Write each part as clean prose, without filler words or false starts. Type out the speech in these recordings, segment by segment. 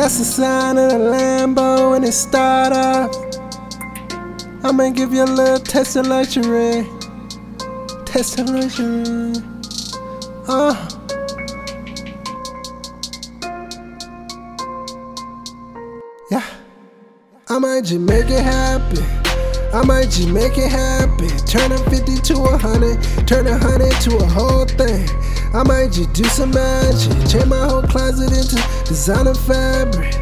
That's the sign of the Lambo and it start up. I'ma give you a little taste of luxury. Taste of luxury. Yeah. I might just make it happen. I might just make it happen. Turn a 50 to 100. Turn a 100 to a whole thing. I might just do some magic. Change my whole closet into designer fabric.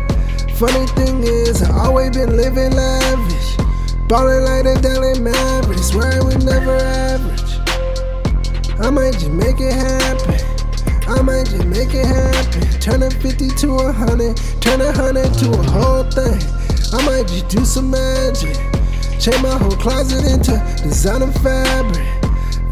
Funny thing is, I always been living lavish. Ballin' like the Dallas Mavericks, where I was never average. I might just make it happen. I might just make it happen. Turn a 50 to a 100. Turn a 100 to a whole thing. I might just do some magic. Change my whole closet into designer fabric.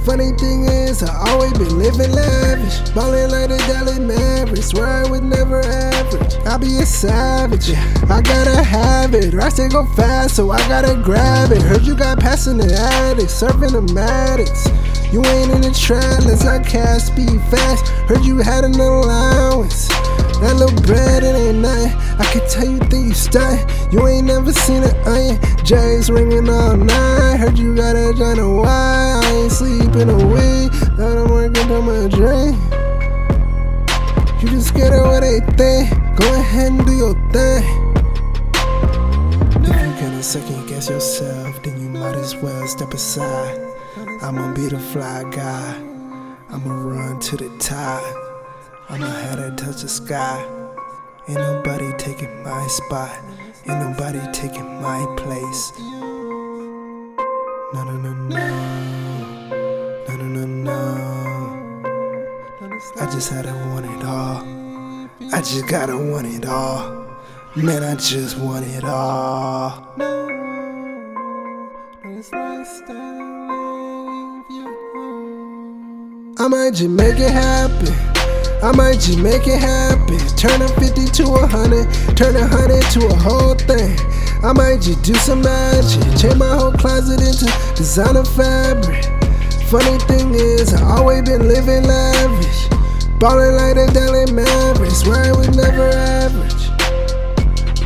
Funny thing is, I always been living lavish. Ballin' like the Dallas Mavericks, where I was never average. I be a savage, yeah. I gotta have it. Rockstar go fast, so I gotta grab it. Heard you got passing the attic, serving the Maddox. You ain't in the trap, let's not cash, speed fast. Heard you had an allowance. That little bread, it ain't nothing. I can tell you think you stunt. You ain't never seen an onion. J's ringing all night. Heard you got a giant wire. I ain't sleeping a week. That I'm working on my dream. You just scared of what they think. Go ahead and do your thing. If you kinda second guess yourself, then you might as well step aside. I'ma be the fly guy. I'ma run to the top. I'ma have to touch the sky. Ain't nobody taking my spot. Ain't nobody taking my place. No, no, no, no. No, no, no, no. I just had to want it all. I just gotta want it all. Man, I just want it all. No, this lifestyle ain't you. I might just make it happen. I might just make it happen. Turn a 50 to a 100. Turn a 100 to a whole thing. I might just do some magic. Change my whole closet into designer fabric. Funny thing is, I always been living lavish. Ballin' like the Dallas Mavericks, where I was never average.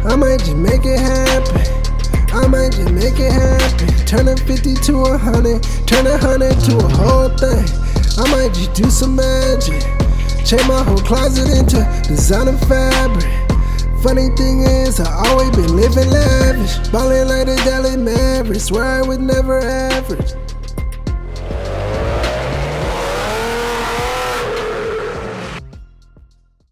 I might just make it happen. I might just make it happen. Turn a 50 to a 100. Turn a 100 to a whole thing. I might just do some magic. Change my whole closet into designer fabric. Funny thing is, I always been living lavish. Ballin' like the Dallas Mavericks, where I was never average.